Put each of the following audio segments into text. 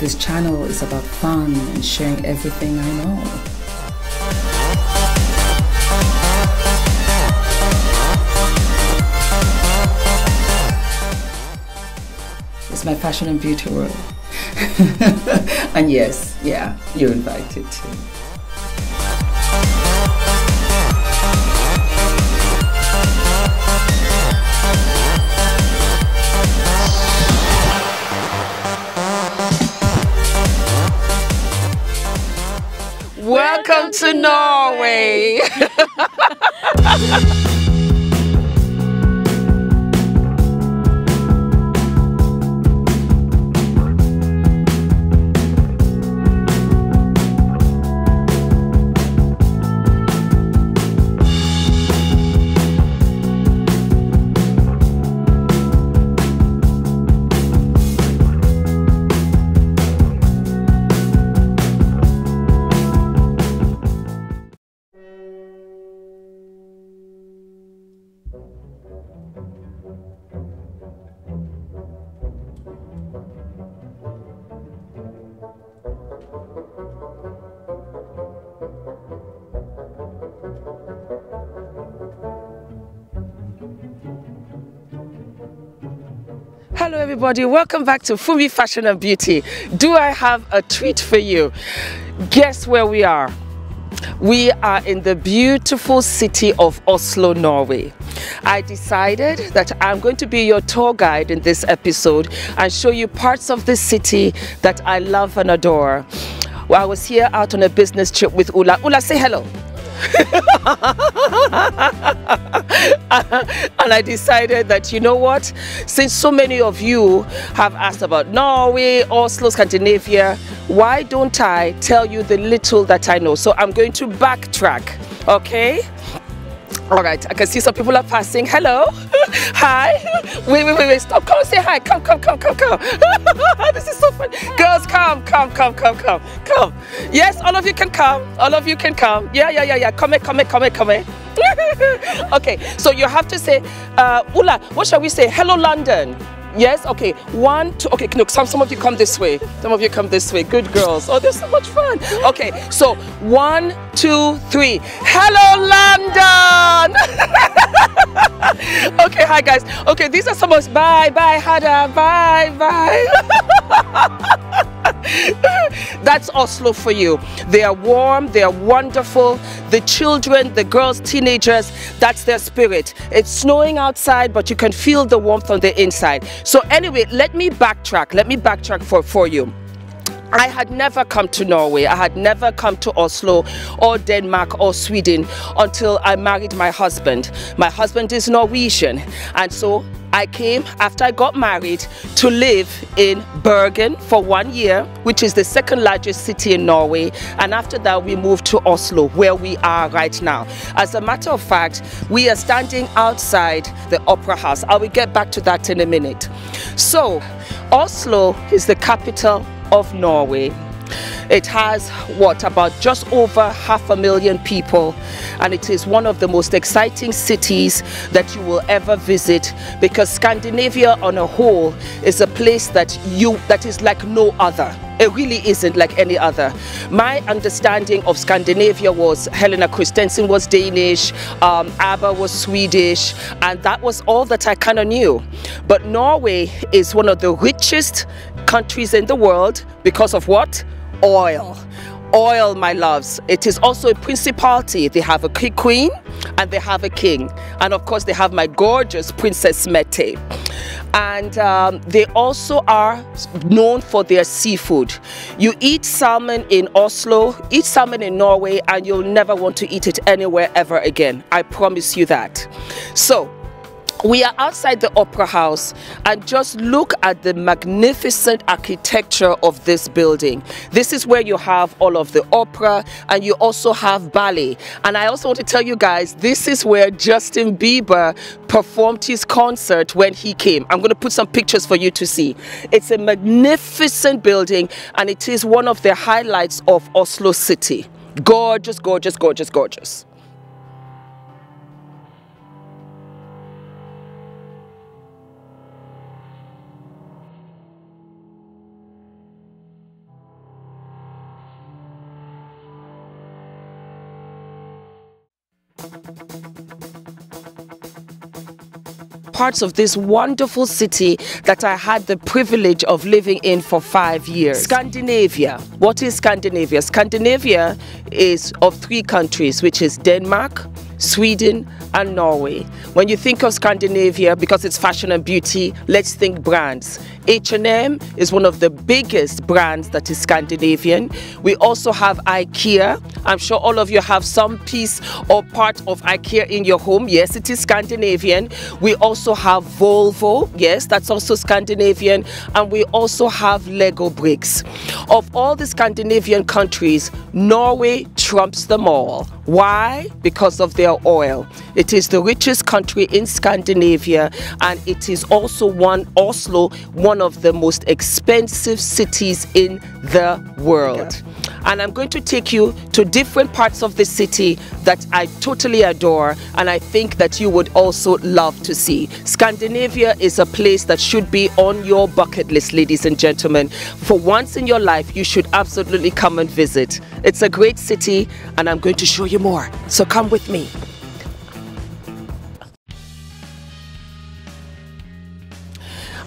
This channel is about fun and sharing everything I know. My fashion and beauty world. And yes, yeah, you're invited too. Welcome to Norway! Hello everybody, welcome back to Fumi Fashion and Beauty. Do I have a treat for you? Guess where we are? We are in the beautiful city of Oslo, Norway. I decided that I'm going to be your tour guide in this episode and show you parts of this city that I love and adore. Well, I was here out on a business trip with Ula. Ula, say hello. And I decided that, you know what, since so many of you have asked about Norway, Oslo, Scandinavia, why don't I tell you the little that I know? So I'm going to backtrack, okay? All right, I can see some people are passing. Hello. Hi. Wait, stop. Come say hi. Come. This is so fun. Girls, come. Yes, all of you can come. All of you can come. Yeah. Come. Okay, so you have to say, Ula, what shall we say? Hello, London. Yes, okay, 1, 2, okay, no, some of you come this way. Some of you come this way, good girls. Oh, there's so much fun. Okay, so 1, 2, 3. Hello, London! Okay, hi guys. Okay, these are some of us. Bye, Hada, bye. That's Oslo for you. They are warm, they are wonderful. The children, the girls, teenagers, that's their spirit. It's snowing outside, but you can feel the warmth on the inside. So anyway, let me backtrack for you. I had never come to Norway, I had never come to Oslo or Denmark or Sweden until I married my husband. My husband is Norwegian, and so I came after I got married to live in Bergen for 1 year, which is the second largest city in Norway. And after that, we moved to Oslo, where we are right now. As a matter of fact, we are standing outside the Opera House. I will get back to that in a minute. So, Oslo is the capital of Norway. It has, what, about just over 500,000 people, and it is one of the most exciting cities that you will ever visit, because Scandinavia on a whole is a place that is like no other. It really isn't like any other. My understanding of Scandinavia was Helena Kristensen was Danish, Abba was Swedish, and that was all that I kind of knew. But Norway is one of the richest countries in the world because of what? Oil. Oil, my loves. It is also a principality. They have a queen and they have a king. And of course, they have my gorgeous Princess Mette. And they also are known for their seafood. You eat salmon in Oslo, eat salmon in Norway, and you'll never want to eat it anywhere ever again. I promise you that. So, we are outside the Opera House, and just look at the magnificent architecture of this building. This is where you have all of the opera, and you also have ballet. And I also want to tell you guys, this is where Justin Bieber performed his concert when he came. I'm going to put some pictures for you to see. It's a magnificent building, and it is one of the highlights of Oslo City. Gorgeous, gorgeous, gorgeous, gorgeous. Parts of this wonderful city that I had the privilege of living in for 5 years. Scandinavia. What is Scandinavia? Scandinavia is of 3 countries, which is Denmark, Sweden and Norway. When you think of Scandinavia, because it's fashion and beauty, let's think brands. H&M is one of the biggest brands that is Scandinavian. We also have IKEA. I'm sure all of you have some piece or part of IKEA in your home. Yes, it is Scandinavian. We also have Volvo. Yes, that's also Scandinavian. And we also have Lego bricks. Of all the Scandinavian countries, Norway trumps them all. Why? Because of their oil. It is the richest country in Scandinavia, and it is also one of the most expensive cities in the world. And I'm going to take you to different parts of the city that I totally adore, and I think that you would also love to see. Scandinavia is a place that should be on your bucket list, ladies and gentlemen. For once in your life, you should absolutely come and visit. It's a great city, and I'm going to show you more, so come with me.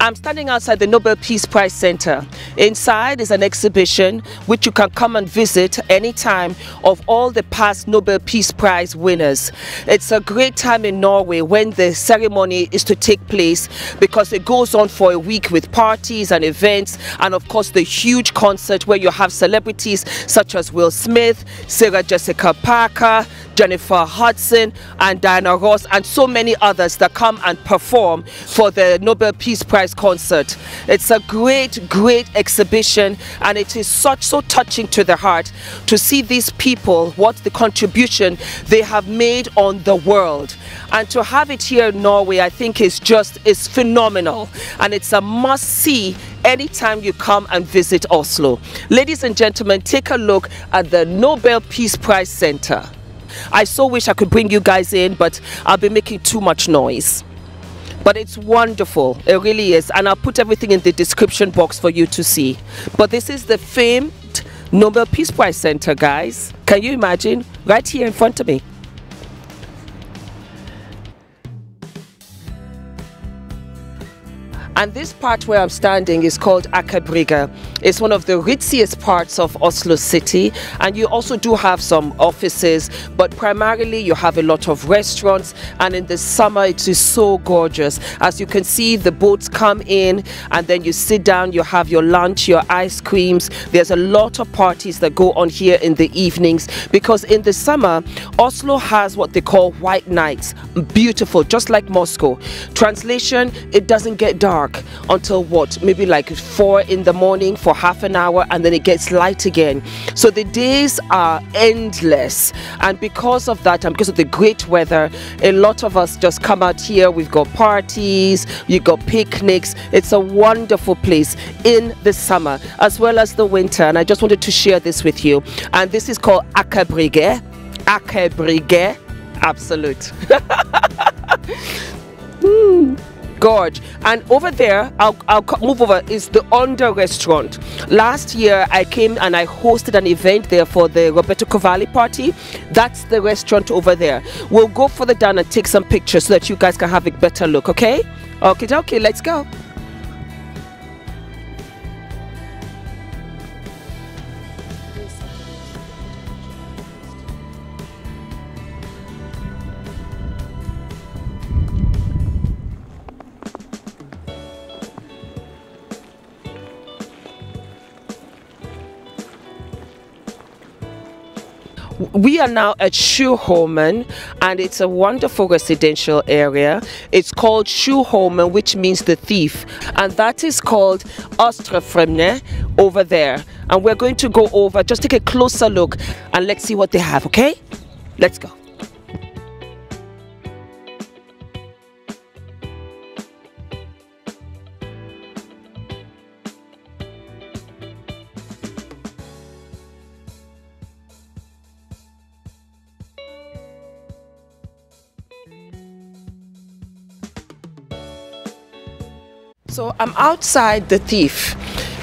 I'm standing outside the Nobel Peace Prize Center. Inside is an exhibition which you can come and visit anytime of all the past Nobel Peace Prize winners. It's a great time in Norway when the ceremony is to take place, because it goes on for a week with parties and events, and of course the huge concert where you have celebrities such as Will Smith, Sarah Jessica Parker, Jennifer Hudson and Diana Ross and so many others that come and perform for the Nobel Peace Prize concert. It's a great exhibition, and it is so touching to the heart to see these people, what the contribution they have made on the world. And to have it here in Norway, I think is phenomenal, and it's a must see anytime you come and visit Oslo. Ladies and gentlemen, take a look at the Nobel Peace Prize Center. I so wish I could bring you guys in, but I'll be making too much noise. But it's wonderful, it really is, and I'll put everything in the description box for you to see. But this is the famed Nobel Peace Prize Center, guys. Can you imagine? Right here in front of me. And this part where I'm standing is called Aker Brygge. It's one of the ritziest parts of Oslo city, and you also do have some offices, but primarily you have a lot of restaurants, and in the summer it is so gorgeous. As you can see, the boats come in and then you sit down, you have your lunch, your ice creams. There's a lot of parties that go on here in the evenings, because in the summer Oslo has what they call white nights. Beautiful, just like Moscow. Translation, it doesn't get dark until what, maybe like 4 in the morning for half an hour, and then it gets light again. So the days are endless, and because of that, and because of the great weather, a lot of us just come out here. We've got parties, you've got picnics. It's a wonderful place in the summer as well as the winter, and I just wanted to share this with you. And this is called Aker Brygge. Aker Brygge, absolute. Gorge. And over there, I'll move over, is the Under Restaurant. Last year I came and I hosted an event there for the Roberto Cavalli party. That's the restaurant over there. We'll go further down and take some pictures so that you guys can have a better look, okay? Okay, let's go. We are now at Schuholmen, and it's a wonderful residential area. It's called Schuholmen, which means the thief, and that is called Ostre Fremne over there. And we're going to go over, just take a closer look, and let's see what they have, okay? Let's go. So I'm outside the thief.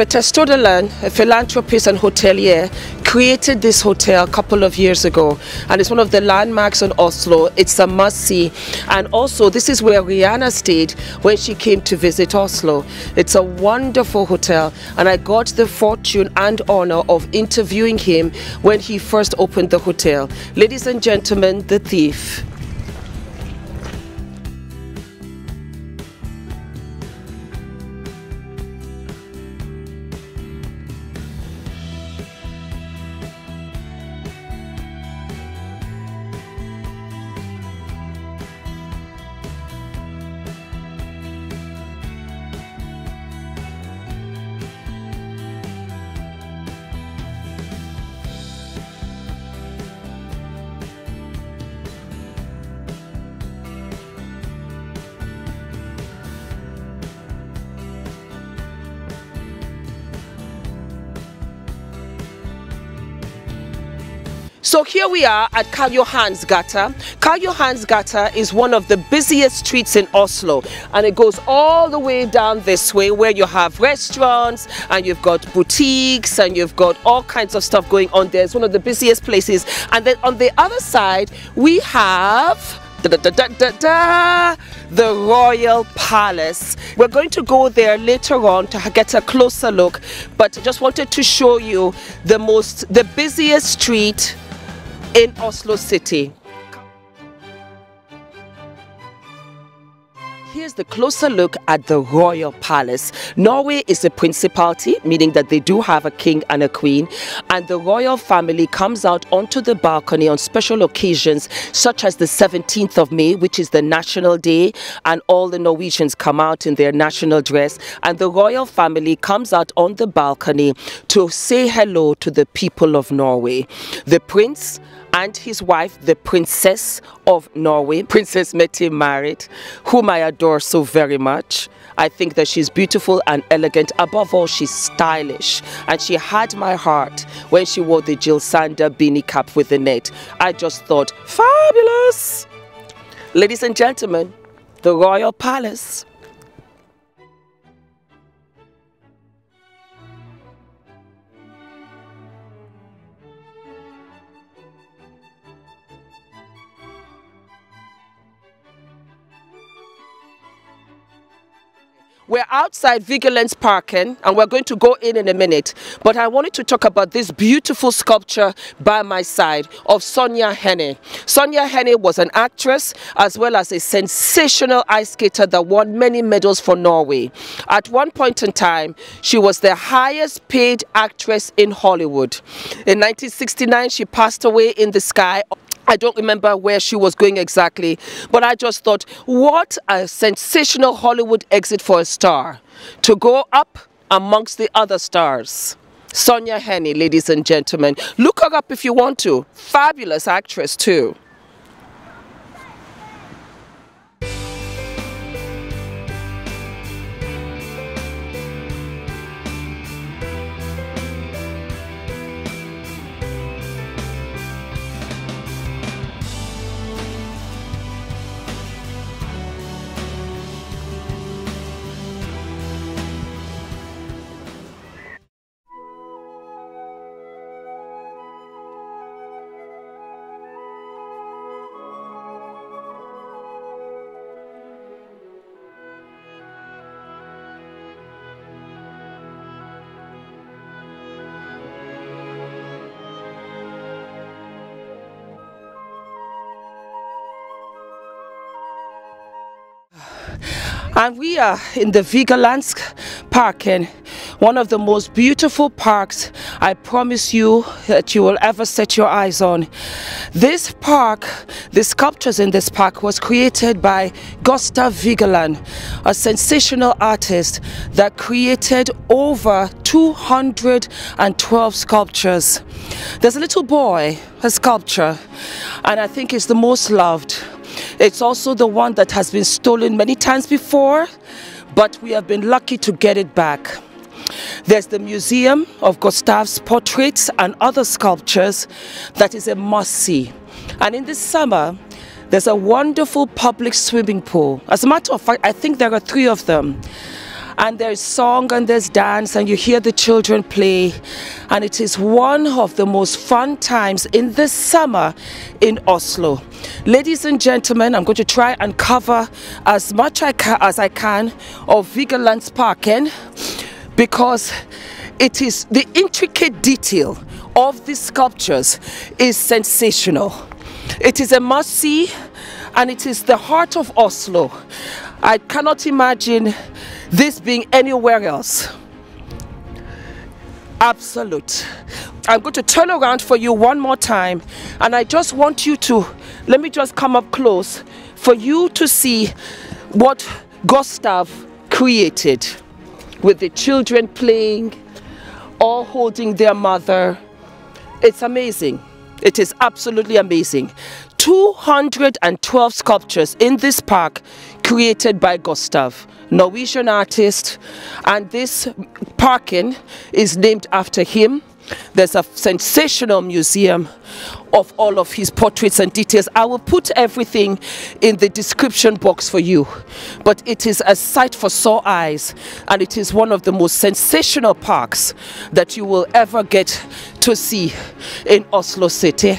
Petter Stordalen, a philanthropist and hotelier, created this hotel a couple of years ago, and it's one of the landmarks in Oslo. It's a must-see, and also this is where Rihanna stayed when she came to visit Oslo. It's a wonderful hotel, and I got the fortune and honor of interviewing him when he first opened the hotel. Ladies and gentlemen, the thief. So here we are at Karl Johans gate. Karl Johans gate is one of the busiest streets in Oslo, and it goes all the way down this way where you have restaurants and you've got boutiques and you've got all kinds of stuff going on there. It's one of the busiest places. And then on the other side we have the Royal Palace. We're going to go there later on to get a closer look, but just wanted to show you the busiest street in Oslo City. Here's the closer look at the Royal Palace. Norway is a principality, meaning that they do have a king and a queen, and the royal family comes out onto the balcony on special occasions such as the 17th of May, which is the national day, and all the Norwegians come out in their national dress, and the royal family comes out on the balcony to say hello to the people of Norway. The prince and his wife, the Princess of Norway, Princess Mette-Marit, whom I adore so very much. I think that she's beautiful and elegant. Above all, she's stylish. And she had my heart when she wore the Jill Sander beanie cap with the net. I just thought, fabulous! Ladies and gentlemen, the Royal Palace. We're outside Vigelandsparken, and we're going to go in a minute, but I wanted to talk about this beautiful sculpture by my side of Sonja Henie. Sonja Henie was an actress as well as a sensational ice skater that won many medals for Norway. At one point in time, she was the highest paid actress in Hollywood. In 1969, she passed away in the sky. I don't remember where she was going exactly, but I just thought, what a sensational Hollywood exit for a star, to go up amongst the other stars. Sonja Henie, ladies and gentlemen. Look her up if you want to. Fabulous actress too. And we are in the Vigelandsparken, one of the most beautiful parks I promise you that you will ever set your eyes on. This park, the sculptures in this park was created by Gustav Vigeland, a sensational artist that created over 212 sculptures. There's a little boy, a sculpture, and I think it's the most loved. It's also the one that has been stolen many times before, but we have been lucky to get it back. There's the Museum of Gustav's portraits and other sculptures that is a must-see. And in the summer, there's a wonderful public swimming pool. As a matter of fact, I think there are three of them. and there's song and there's dance and you hear the children play, and it is one of the most fun times in the summer in Oslo. Ladies and gentlemen, I'm going to try and cover as much as I can of Vigelandsparken, because it is the intricate detail of these sculptures is sensational. It is a must-see, and it is the heart of Oslo. I cannot imagine this being anywhere else. Absolute. I'm going to turn around for you one more time, and I just want you to, let me just come up close for you to see what Gustav created, with the children playing, all holding their mother. It's amazing. It is absolutely amazing. 212 sculptures in this park created by Gustav, Norwegian artist, and this parken is named after him. There's a sensational museum of all of his portraits and details. I will put everything in the description box for you, but it is a sight for sore eyes, and it is one of the most sensational parks that you will ever get to see in Oslo City.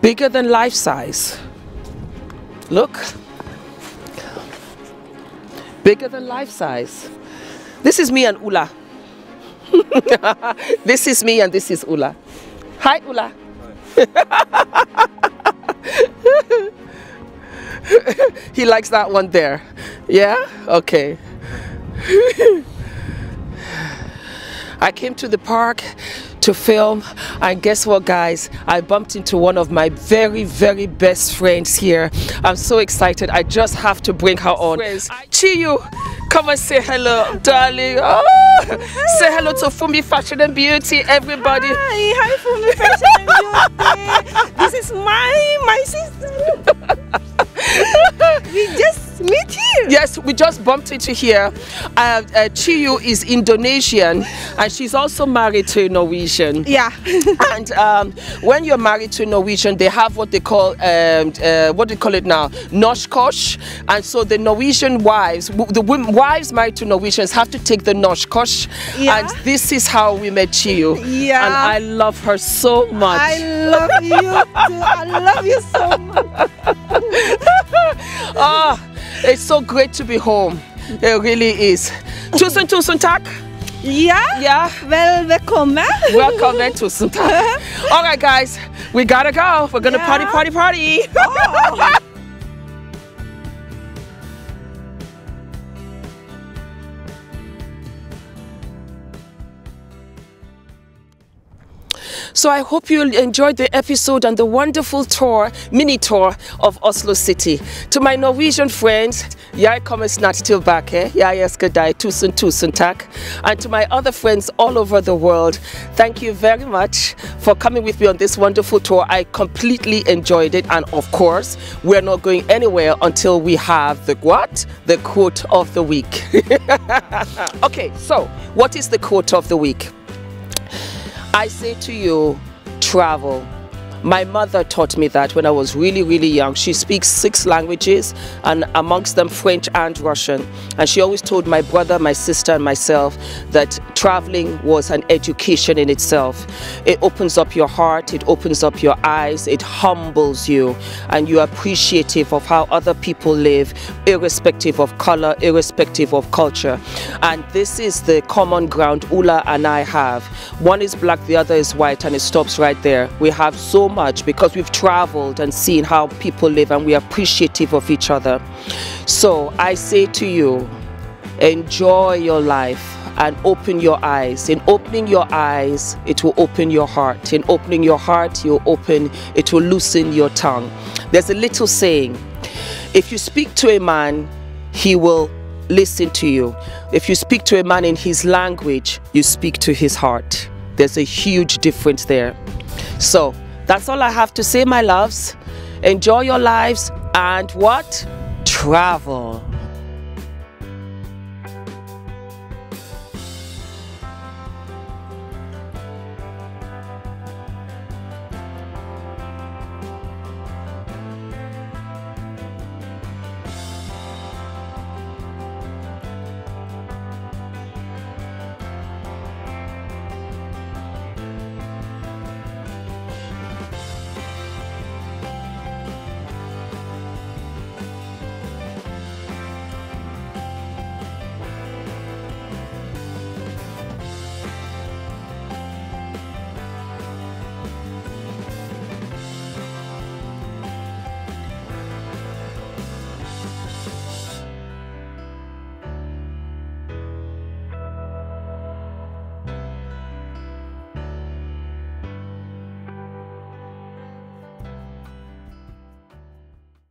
Bigger than life size. Look. Bigger than life size. This is me and Ula. This is me and this is Ula. Hi, Ula. Hi. He likes that one there. Yeah? Okay. I came to the park to film, and guess what, guys, I bumped into one of my very best friends here. I'm so excited, I just have to bring her on. Chiyu, come and say hello, darling. Oh, say hello to Fumi Fashion and Beauty, everybody. Hi Fumi Fashion and Beauty. This is my sister. We just meet here. Yes, we just bumped into here. Chiyu is Indonesian, and she's also married to a Norwegian. Yeah. And when you're married to a Norwegian, they have what they call what do you call it now? Noshkosh. And so the Norwegian wives, the wives married to Norwegians, have to take the Noshkosh. Yeah. And this is how we met Chiyu. Yeah. And I love her so much. I love you too. I love you so much. Oh, it's so great to be home. It really is. Tusen tak. Yeah. Yeah. Well, welcome. Welcome. Tusen tak. All right, guys, we gotta go. We're gonna party. Oh. So I hope you enjoyed the episode and the wonderful tour, mini tour of Oslo City. To my Norwegian friends, jeg kommer snart tilbake. Jeg elsker deg. Tusen takk. And to my other friends all over the world, thank you very much for coming with me on this wonderful tour. I completely enjoyed it, and of course, we're not going anywhere until we have the what? The quote of the week. Okay, so what is the quote of the week? I say to you, travel. My mother taught me that when I was really young. She speaks 6 languages, and amongst them French and Russian. And she always told my brother, my sister, and myself that traveling was an education in itself. It opens up your heart, it opens up your eyes, it humbles you, and you're appreciative of how other people live, irrespective of color, irrespective of culture. And this is the common ground Ula and I have. One is black, the other is white, and it stops right there. We have so much because we've traveled and seen how people live, and we're appreciative of each other. So I say to you, enjoy your life and open your eyes. In opening your eyes, it will open your heart. In opening your heart, it will loosen your tongue. There's a little saying, if you speak to a man, he will listen to you. If you speak to a man in his language, you speak to his heart. There's a huge difference there. So that's all I have to say, my loves. Enjoy your lives and what? Travel.